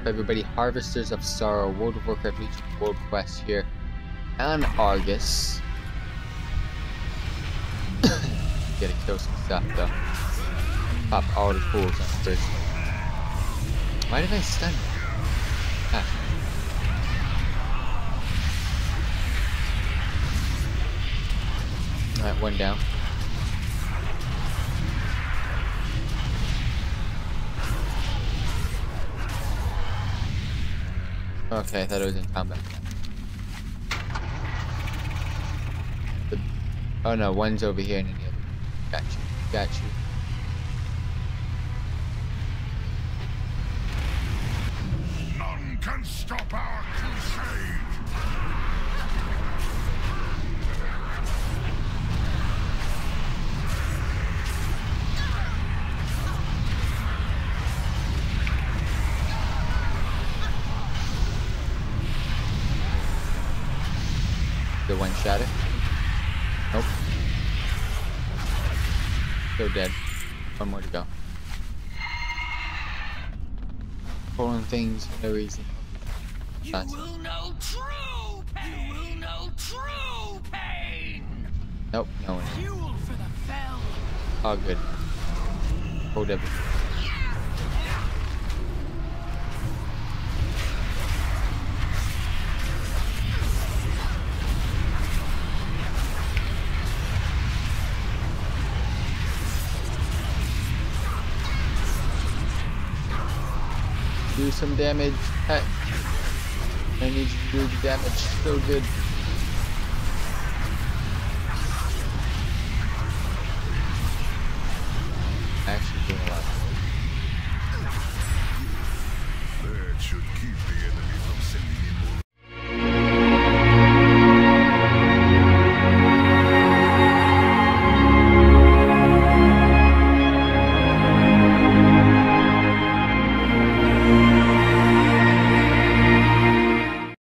up, everybody? Harvesters of Sorrow, World of Warcraft, World Quest here on Argus. Gotta kill some stuff though. Pop all the pools on first. Why did I stun him? Ah. Alright, one down. Okay, I thought it was in combat. Oh no, one's over here and then the other. Got you, got you. None can stop our crusade. The one shot it. Nope. So dead. One more to go. Pulling things for no reason. You will know true pain. You will know true pain. Nope, no one. Fuel for the fell. Oh, good. Hold everything. Do some damage. Hey, I need you to do the damage. So good. Actually doing a lot.